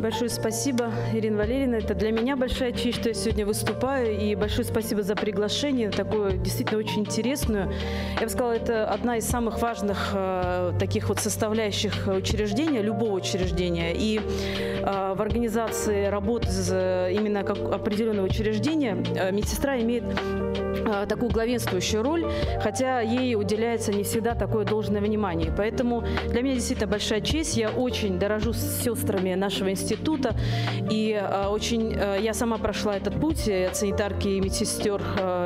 Большое спасибо, Ирина Валерьевна. Это для меня большая честь, что я сегодня выступаю. И большое спасибо за приглашение, такую действительно очень интересную. Я бы сказала, это одна из самых важных таких вот составляющих учреждения, любого учреждения. И в организации работы именно как определенного учреждения медсестра имеет такую главенствующую роль, хотя ей уделяется не всегда такое должное внимание. Поэтому для меня действительно большая честь. Я очень дорожу с сестрами нашего института. И очень я сама прошла этот путь от санитарки и медсестер,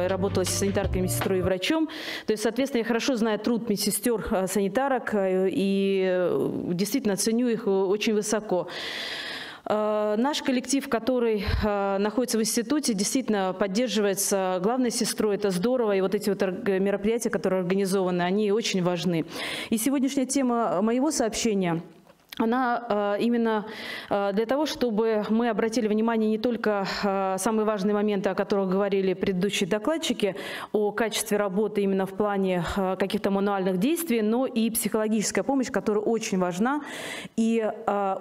работала с санитаркой, медсестрой и врачом. То есть, соответственно, я хорошо знаю труд медсестер, санитарок и действительно ценю их очень высоко. Наш коллектив, который находится в институте, действительно поддерживается главной сестрой. Это здорово. И вот эти вот мероприятия, которые организованы, они очень важны. И сегодняшняя тема моего сообщения – она именно для того, чтобы мы обратили внимание не только самые важные моменты, о которых говорили предыдущие докладчики, о качестве работы именно в плане каких-то мануальных действий, но и психологическая помощь, которая очень важна. И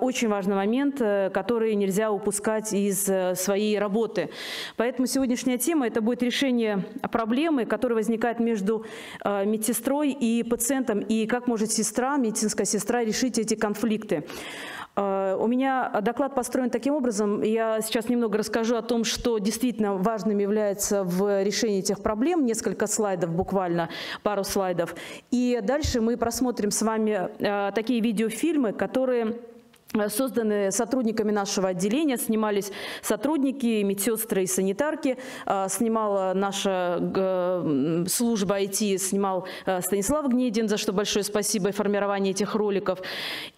очень важный момент, который нельзя упускать из своей работы. Поэтому сегодняшняя тема – это будет решение проблемы, которая возникает между медсестрой и пациентом, и как может сестра, медицинская сестра, решить эти конфликты. У меня доклад построен таким образом, я сейчас немного расскажу о том, что действительно важным является в решении этих проблем, несколько слайдов, буквально пару слайдов. И дальше мы просмотрим с вами такие видеофильмы, которые созданы сотрудниками нашего отделения, снимались сотрудники, медсестры и санитарки, снимала наша служба IT, снимал Станислав Гнедин, за что большое спасибо и формирование этих роликов.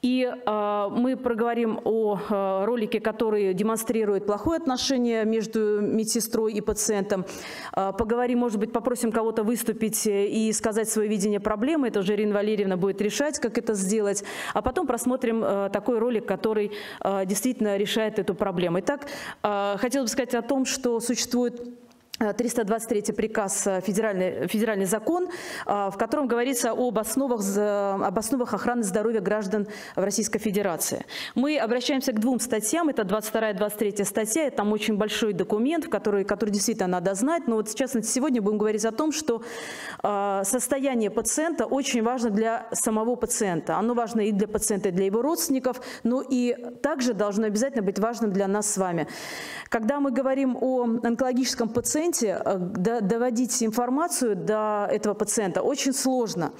И мы проговорим о ролике, который демонстрирует плохое отношение между медсестрой и пациентом. Поговорим, может быть, попросим кого-то выступить и сказать свое видение проблемы, это уже Ирина Валерьевна будет решать, как это сделать, а потом просмотрим такой ролик, который действительно решает эту проблему. Итак, хотела бы сказать о том, что существует 323 приказ, федеральный закон, в котором говорится об основах охраны здоровья граждан в Российской Федерации. Мы обращаемся к двум статьям, это 22 и 23 статья, там очень большой документ, который действительно надо знать, но вот в частности сегодня будем говорить о том, что состояние пациента очень важно для самого пациента, оно важно и для пациента, и для его родственников, но и также должно обязательно быть важным для нас с вами. Когда мы говорим о онкологическом пациенте, доводить информацию до этого пациента очень сложно.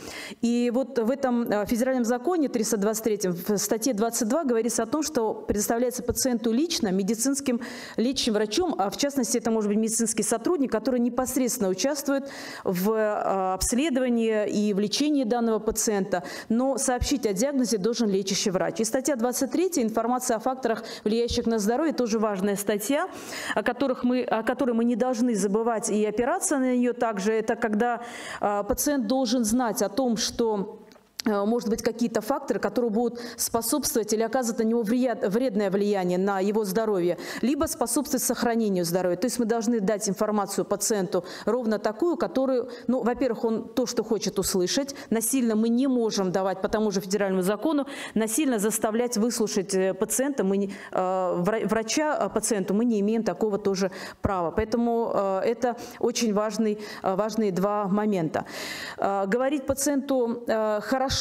И вот в этом федеральном законе 323, в статье 22 говорится о том, что предоставляется пациенту лично медицинским лечащим врачом, а в частности это может быть медицинский сотрудник, который непосредственно участвует в обследовании и в лечении данного пациента, но сообщить о диагнозе должен лечащий врач. И статья 23, информация о факторах, влияющих на здоровье, тоже важная статья, о которой мы не должны забывать и опираться на нее также, это когда пациент должен знать о том, что может быть какие-то факторы, которые будут способствовать или оказывать на него вредное влияние на его здоровье, либо способствовать сохранению здоровья. То есть мы должны дать информацию пациенту ровно такую, которую, ну, во-первых, он то, что хочет услышать, насильно мы не можем давать по тому же федеральному закону, насильно заставлять выслушать пациента, врача пациенту, мы не имеем такого тоже права. Поэтому это очень важные два момента. Говорить пациенту хорошо,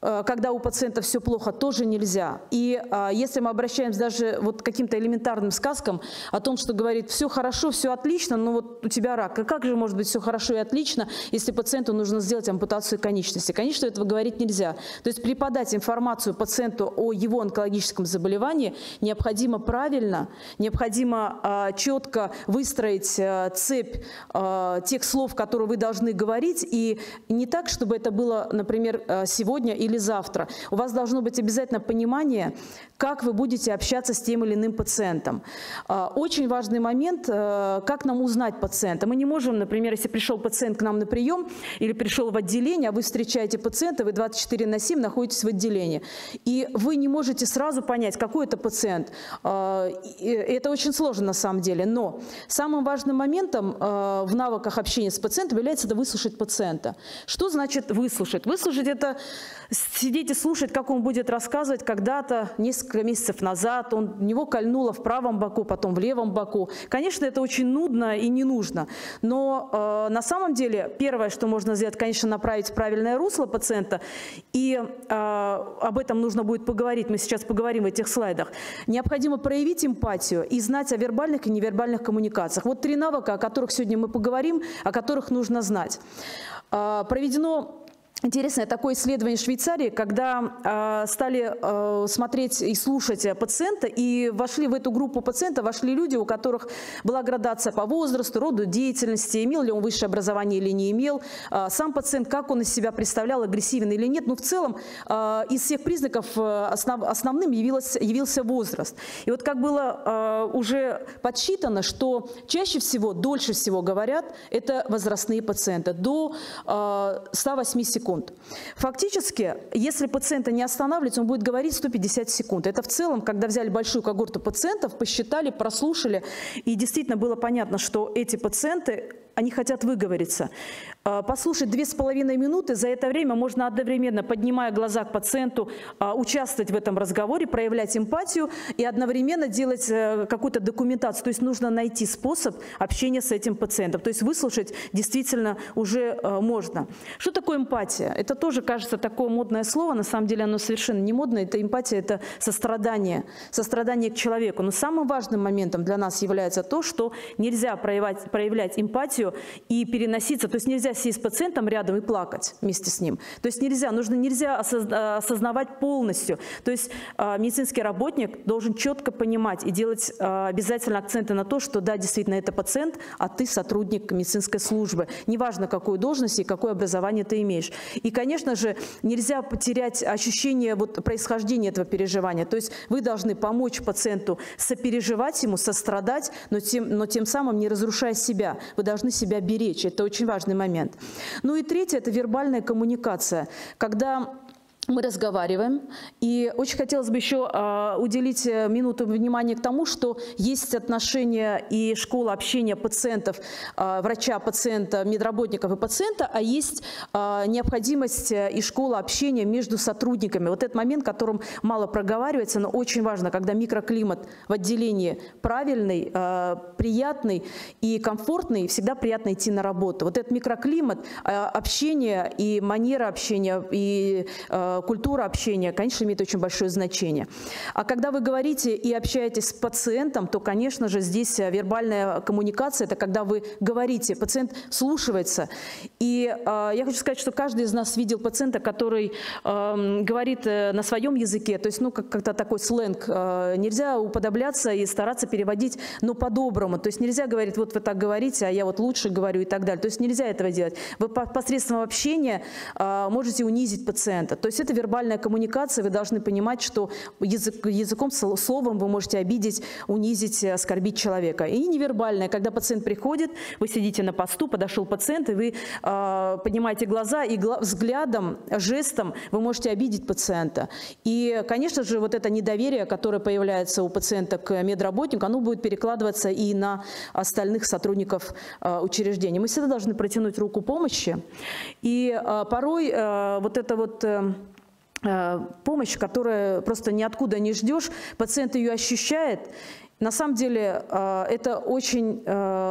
когда у пациента все плохо, тоже нельзя. И если мы обращаемся даже вот к каким-то элементарным сказкам о том, что говорит, все хорошо, все отлично, но вот у тебя рак. И как же может быть все хорошо и отлично, если пациенту нужно сделать ампутацию конечности? Конечно, этого говорить нельзя. То есть преподать информацию пациенту о его онкологическом заболевании необходимо правильно, необходимо четко выстроить цепь тех слов, которые вы должны говорить, и не так, чтобы это было, например, сегодня или завтра. У вас должно быть обязательно понимание, как вы будете общаться с тем или иным пациентом. Очень важный момент, как нам узнать пациента. Мы не можем, например, если пришел пациент к нам на прием или пришел в отделение, а вы встречаете пациента, вы 24/7 находитесь в отделении. И вы не можете сразу понять, какой это пациент. Это очень сложно на самом деле. Но самым важным моментом в навыках общения с пациентом является это выслушать пациента. Что значит выслушать? Выслушать – это сидеть и слушать, как он будет рассказывать. Когда-то, несколько месяцев назад, него кольнуло в правом боку, потом в левом боку. Конечно, это очень нудно и не нужно. Но на самом деле первое, что можно сделать, конечно, направить в правильное русло пациента. И об этом нужно будет поговорить. Мы сейчас поговорим в этих слайдах. Необходимо проявить эмпатию и знать о вербальных и невербальных коммуникациях. Вот 3 навыка, о которых сегодня мы поговорим, о которых нужно знать. Проведено интересное такое исследование в Швейцарии, когда стали смотреть и слушать пациента, и в эту группу пациента вошли люди, у которых была градация по возрасту, роду деятельности, имел ли он высшее образование или не имел, сам пациент, как он из себя представлял, агрессивен или нет. Но в целом из всех признаков основным явился возраст. И вот как было уже подсчитано, что чаще всего, дольше всего говорят, это возрастные пациенты, до 108 секунд. Фактически, если пациента не останавливать, он будет говорить 150 секунд. Это в целом, когда взяли большую когорту пациентов, посчитали, прослушали, и действительно было понятно, что эти пациенты, они хотят выговориться. Послушать 2,5 минуты, за это время можно одновременно, поднимая глаза к пациенту, участвовать в этом разговоре, проявлять эмпатию и одновременно делать какую-то документацию. То есть нужно найти способ общения с этим пациентом. То есть выслушать действительно уже можно. Что такое эмпатия? Это тоже, кажется, такое модное слово. На самом деле оно совершенно не модное. Это эмпатия, это сострадание. Сострадание к человеку. Но самым важным моментом для нас является то, что нельзя проявлять эмпатию и переноситься. То есть нельзя сидеть с пациентом рядом и плакать вместе с ним. То есть нельзя осознавать полностью. То есть медицинский работник должен четко понимать и делать обязательно акценты на то, что да, действительно, это пациент, а ты сотрудник медицинской службы. Неважно, какую должность и какое образование ты имеешь. И, конечно же, нельзя потерять ощущение происхождения этого переживания. То есть вы должны помочь пациенту сопереживать ему, сострадать, но тем самым не разрушая себя. Вы должны себя беречь. Это очень важный момент. Ну и третье – это вербальная коммуникация, когда мы разговариваем. И очень хотелось бы еще уделить минуту внимания к тому, что есть отношения и школа общения пациентов, врача, пациента, медработников и пациента, а есть необходимость и школа общения между сотрудниками. Вот этот момент, которым мало проговаривается, но очень важно, когда микроклимат в отделении правильный, приятный и комфортный, всегда приятно идти на работу. Вот этот микроклимат, общение и манера общения, и культура общения, конечно, имеет очень большое значение. А когда вы говорите и общаетесь с пациентом, то, конечно же, здесь вербальная коммуникация – это когда вы говорите, пациент слушается. И я хочу сказать, что каждый из нас видел пациента, который говорит на своем языке, то есть, ну, как-то такой сленг. Нельзя уподобляться и стараться переводить, но по-доброму. То есть нельзя говорить, вот вы так говорите, а я вот лучше говорю и так далее. То есть нельзя этого делать. Вы посредством общения можете унизить пациента. То есть это вербальная коммуникация, вы должны понимать, что языком, словом вы можете обидеть, унизить, оскорбить человека. И невербальная, когда пациент приходит, вы сидите на посту, подошел пациент, и вы поднимаете глаза, и взглядом, жестом вы можете обидеть пациента. И, конечно же, вот это недоверие, которое появляется у пациента к медработнику, оно будет перекладываться и на остальных сотрудников учреждения. Мы всегда должны протянуть руку помощи. И порой помощь, которая просто ниоткуда не ждешь, пациент ее ощущает. На самом деле это очень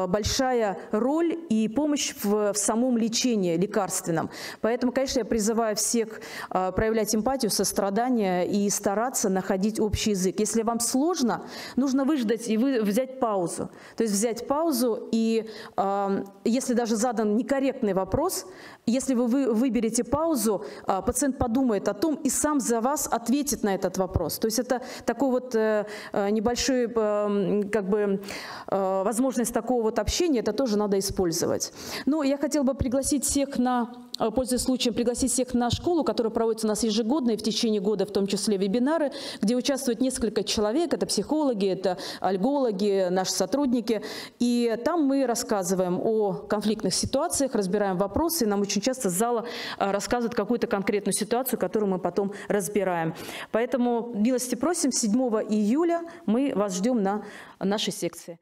большая роль и помощь в самом лечении лекарственном. Поэтому, конечно, я призываю всех проявлять эмпатию, сострадание и стараться находить общий язык. Если вам сложно, нужно выждать и взять паузу. То есть взять паузу, и если даже задан некорректный вопрос, если вы выберете паузу, пациент подумает о том и сам за вас ответит на этот вопрос. То есть это такой небольшой... возможность такого общения, это тоже надо использовать. Ну, я хотела бы пригласить всех пользуясь случаем, пригласить всех на школу, которая проводится у нас ежегодно и в течение года, в том числе вебинары, где участвуют несколько человек, это психологи, это альгологи, наши сотрудники. И там мы рассказываем о конфликтных ситуациях, разбираем вопросы, и нам очень часто с зала рассказывают какую-то конкретную ситуацию, которую мы потом разбираем. Поэтому милости просим, 7 июля мы вас ждем на нашей секции.